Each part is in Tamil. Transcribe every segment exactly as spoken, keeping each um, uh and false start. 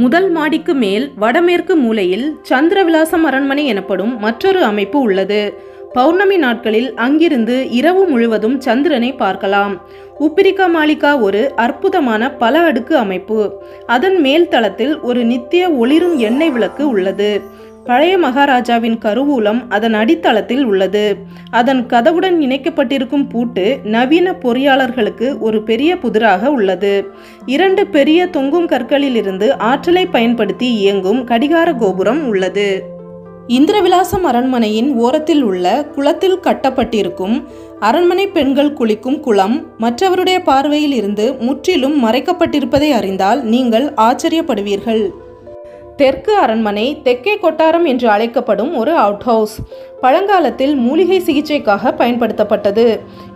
முதல் மாடிக்கு மேல் வடமேற்கு மூலையில் சந்திரவிலாசம் அரண்மனை எனப்படும் மற்றொரு அமைப்பு உள்ளது. பௌர்ணமி நாட்களில் அங்கிருந்து இரவு முழுவதும் சந்திரனை பார்க்கலாம். உப்பிரிக்கா மாளிகா ஒரு அற்புதமான பல அடுக்கு அமைப்பு. அதன் மேல் தளத்தில் ஒரு நித்திய ஒளிரும் எண்ணெய் விளக்கு உள்ளது. பழைய மகாராஜாவின் கருவூலம் அதன் அடித்தளத்தில் உள்ளது. அதன் கதவுடன் இணைக்கப்பட்டிருக்கும் பூட்டு நவீன பொறியாளர்களுக்கு ஒரு பெரிய புதிராக உள்ளது. இரண்டு பெரிய தொங்கும் கற்களிலிருந்து ஆற்றலை பயன்படுத்தி இயங்கும் கடிகார கோபுரம் உள்ளது. இந்திரவிலாசம் அரண்மனையின் ஓரத்தில் உள்ள குளத்தில் கட்டப்பட்டிருக்கும் அரண்மனை பெண்கள் குளிக்கும் குளம் மற்றவருடைய பார்வையில் இருந்து முற்றிலும் மறைக்கப்பட்டிருப்பதை அறிந்தால் நீங்கள் ஆச்சரியப்படுவீர்கள். தெற்கு அரண்மனை தெற்கே கொட்டாரம் என்று அழைக்கப்படும் ஒரு அவுட் ஹவுஸ் பழங்காலத்தில் மூலிகை சிகிச்சைக்காக பயன்படுத்தப்பட்டது.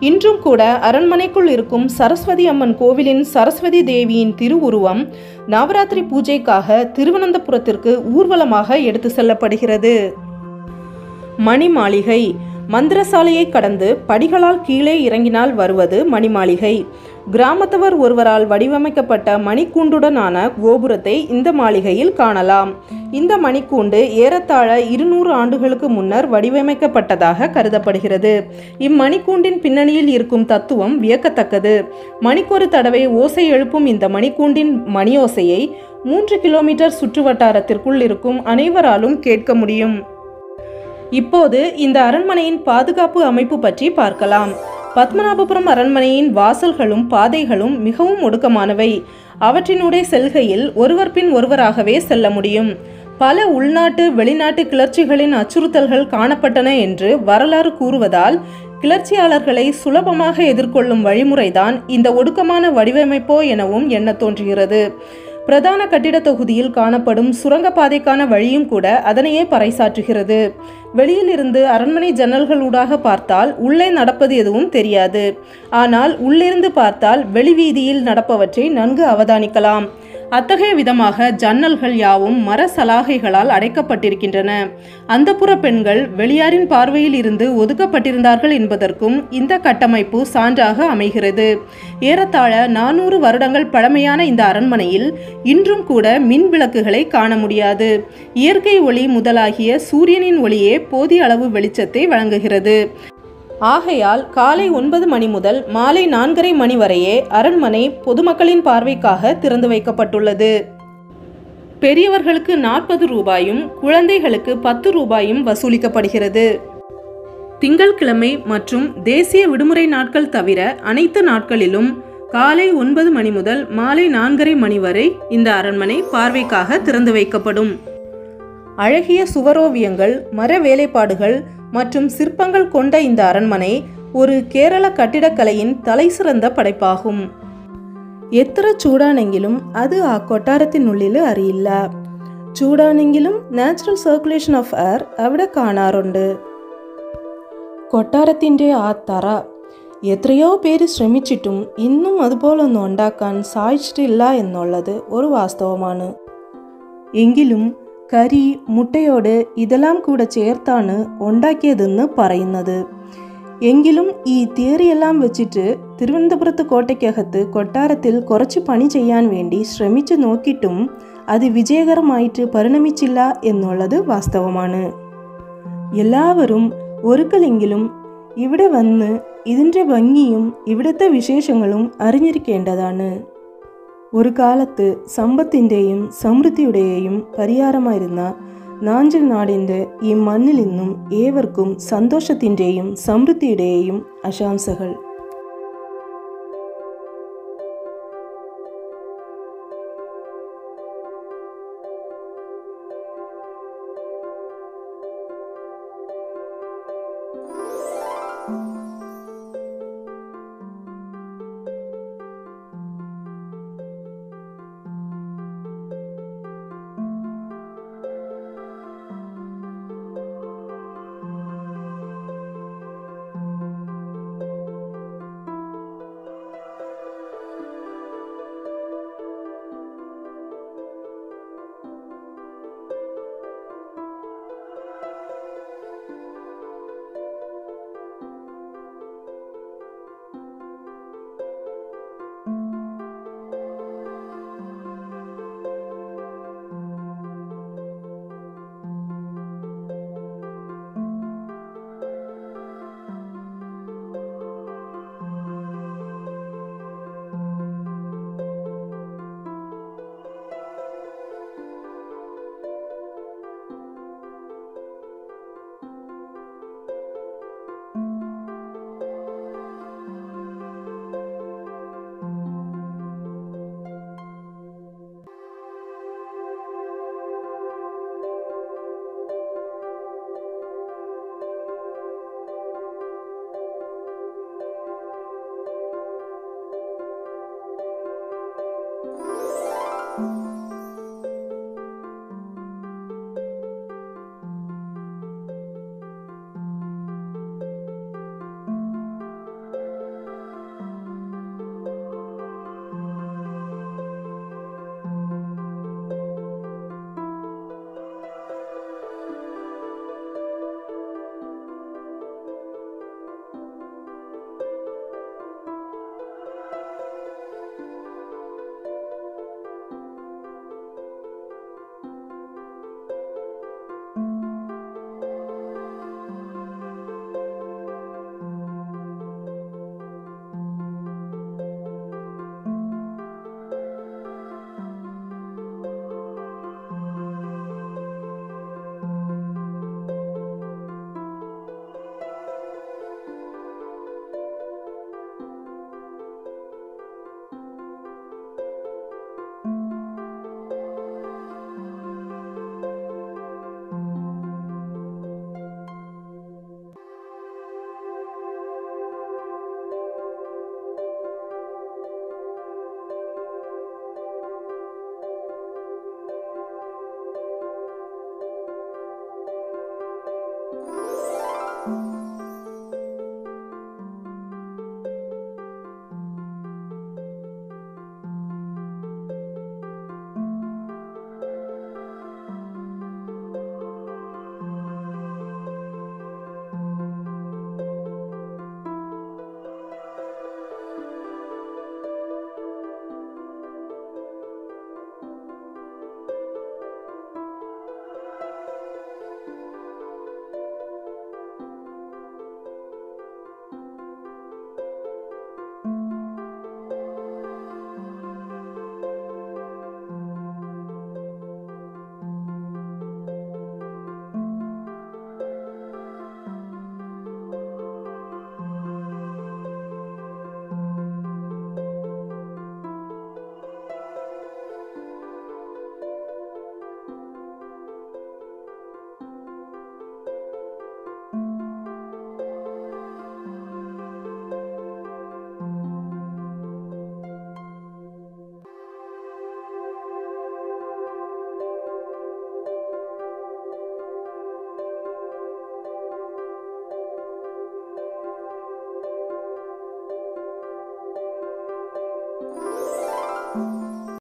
இன்றும் கூட அரண்மனைக்குள் இருக்கும் சரஸ்வதி அம்மன் கோவிலின் சரஸ்வதி தேவியின் திருவுருவம் நவராத்திரி பூஜைக்காக திருவனந்தபுரத்திற்கு ஊர்வலமாக எடுத்து செல்லப்படுகிறது. மணி மாளிகை. மந்திரசாலையை கடந்து படிகளால் கீழே இறங்கினால் வருவது மணிமாளிகை. கிராமத்தவர் ஒருவரால் வடிவமைக்கப்பட்ட மணிக்கூண்டுடனான கோபுரத்தை இந்த மாளிகையில் காணலாம். இந்த மணிக்கூண்டு ஏறத்தாழ இருநூறு ஆண்டுகளுக்கு முன்னர் வடிவமைக்கப்பட்டதாக கருதப்படுகிறது. இம்மணிக்கூண்டின் பின்னணியில் இருக்கும் தத்துவம் வியக்கத்தக்கது. மணிக்கொரு தடவை ஓசை எழுப்பும் இந்த மணிக்கூண்டின் மணியோசையை மூன்று கிலோமீட்டர் சுற்றுவட்டாரத்திற்குள் இருக்கும் அனைவராலும் கேட்க முடியும். இப்போது இந்த அரண்மனையின் பாதுகாப்பு அமைப்பு பற்றி பார்க்கலாம். பத்மநாபபுரம் அரண்மனையின் வாசல்களும் பாதைகளும் மிகவும் ஒடுக்கமானவை. அவற்றினுடைய செல்கையில் ஒருவர் பின் ஒருவராகவே செல்ல முடியும். பல உள்நாட்டு வெளிநாட்டு கிளர்ச்சிகளின் அச்சுறுத்தல்கள் காணப்பட்டன என்று வரலாறு கூறுவதால் கிளர்ச்சியாளர்களை சுலபமாக எதிர்கொள்ளும் வழிமுறைதான் இந்த ஒடுக்கமான வடிவமைப்போ எனவும் எண்ண தோன்றுகிறது. பிரதான கட்டிட தொகுதியில் காணப்படும் சுரங்கப்பாதைக்கான வழியும் கூட அதனையே பறைசாற்றுகிறது. வெளியிலிருந்து அரண்மனை ஜன்னல்களூடாக பார்த்தால் உள்ளே நடப்பது எதுவும் தெரியாது. ஆனால் உள்ளிருந்து பார்த்தால் வெளிவீதியில் நடப்பவற்றை நன்கு அவதானிக்கலாம். அத்தகைய விதமாக ஜன்னல்கள் யாவும் மர சலாகைகளால் அடைக்கப்பட்டிருக்கின்றன. அந்தப்புற பெண்கள் வெளியாரின் பார்வையில் இருந்து ஒதுக்கப்பட்டிருந்தார்கள் என்பதற்கும் இந்த கட்டமைப்பு சான்றாக அமைகிறது. ஏறத்தாழ நானூறு வருடங்கள் பழமையான இந்த அரண்மனையில் இன்றும் கூட மின் விளக்குகளை காண முடியாது. இயற்கை ஒளி முதலாகிய சூரியனின் ஒளியே போதிய அளவு வெளிச்சத்தை வழங்குகிறது. ஆகையால் காலை ஒன்பது மணி முதல் மாலை நான்கரை மணி வரையே அரண்மனை பொதுமக்களின் பார்வைக்காக திறந்து வைக்கப்பட்டுள்ளது. பெரியவர்களுக்கு நாற்பது ரூபாயும் குழந்தைகளுக்கு பத்து ரூபாயும் வசூலிக்கப்படுகிறது. திங்கட்கிழமை மற்றும் தேசிய விடுமுறை நாட்கள் தவிர அனைத்து நாட்களிலும் காலை ஒன்பது மணி முதல் மாலை நான்கரை மணி வரை இந்த அரண்மனை பார்வைக்காக திறந்து வைக்கப்படும். அழகிய சுவரோவியங்கள், மர வேலைப்பாடுகள் மற்றும் சிற்பங்கள் கொண்ட இந்த அரண்மனை ஒரு கேரள கட்டிடக்கலையின் தலைசிறந்த படைப்பாகும். எத்திர சூடானெங்கிலும் அது ஆ கொட்டாரத்தின் உள்ளில் അറിയില്ല. ചൂടാണെങ്കിലും നാച്ചുറൽ സർക്കുലേഷൻ ഓഫ് എയർ അവിടെ കാണാറുണ്ട്. കൊട്ടാരത്തിൻ്റെ ആ തറ എത്രയോ പേര് ശ്രമിച്ചിട്ടും ഇന്നും അതുപോലൊന്നും ഉണ്ടാക്കാൻ സാധിച്ചിട്ടില്ല എന്നുള്ളത് ഒരു വാസ്തവമാണ്. എങ്കിലും കരി മുട്ടയോട് ഇതെല്ലാം കൂടെ ചേർത്താണ് ഉണ്ടാക്കിയതെന്ന് പറയുന്നത്. എങ്കിലും ഈ തിയറിയെല്ലാം വെച്ചിട്ട് തിരുവനന്തപുരത്ത് കോട്ടയ്ക്കകത്ത് കൊട്ടാരത്തിൽ കുറച്ച് പണി ചെയ്യാൻ വേണ്ടി ശ്രമിച്ചു നോക്കിയിട്ടും അത് വിജയകരമായിട്ട് പരിണമിച്ചില്ല എന്നുള്ളത് വാസ്തവമാണ്. എല്ലാവരും ഒരിക്കലെങ്കിലും ഇവിടെ വന്ന് ഇതിൻ്റെ ഭംഗിയും ഇവിടുത്തെ വിശേഷങ്ങളും അറിഞ്ഞിരിക്കേണ്ടതാണ്. ഒരു കാലത്ത് സമ്പത്തിൻ്റെയും സമൃദ്ധിയുടെയും പരിഹാരമായിരുന്ന നാഞ്ചൽ നാടിൻ്റെ ഈ മണ്ണിൽ നിന്നും ഏവർക്കും സന്തോഷത്തിൻ്റെയും സമൃദ്ധിയുടെയും ആശംസകൾ.